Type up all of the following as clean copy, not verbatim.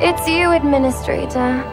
It's you, Administrator.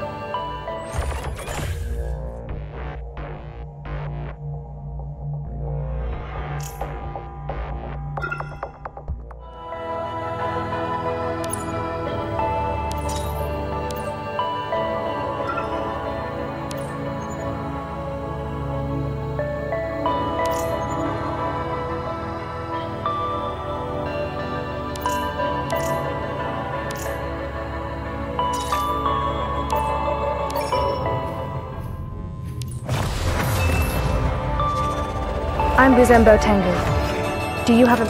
I'm Guzembo Tengu. Do you have a...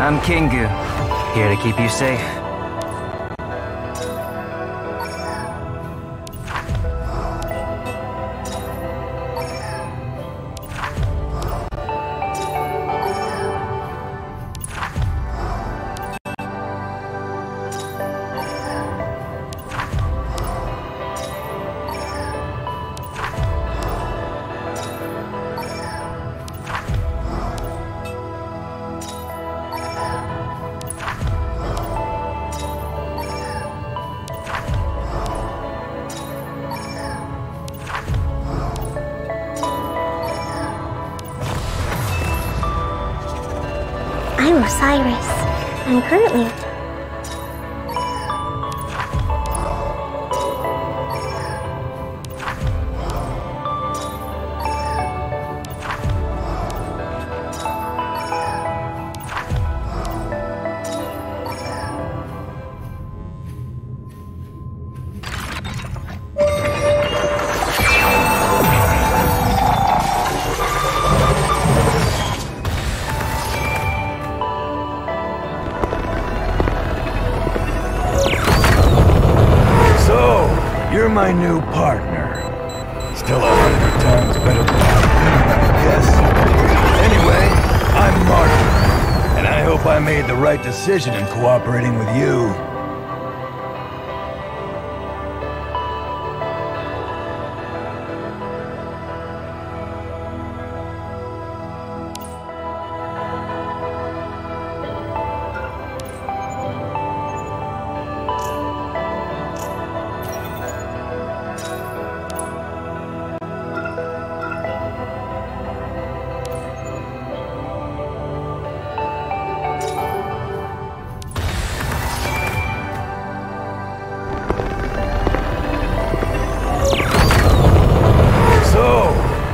I'm Kingu, here to keep you safe. I'm Osiris. I'm currently... My new partner. Still 100 times better than I guess. Anyway, I'm Martin, and I hope I made the right decision in cooperating with you.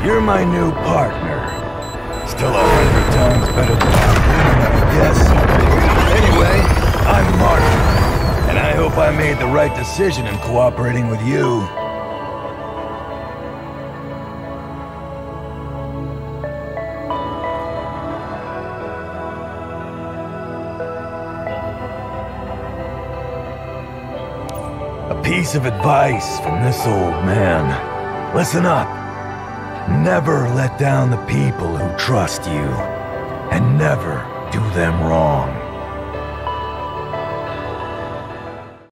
You're my new partner. Still 100 times better than I guess. Anyway, I'm Martin, and I hope I made the right decision in cooperating with you. A piece of advice from this old man. Listen up. Never let down the people who trust you, and never do them wrong.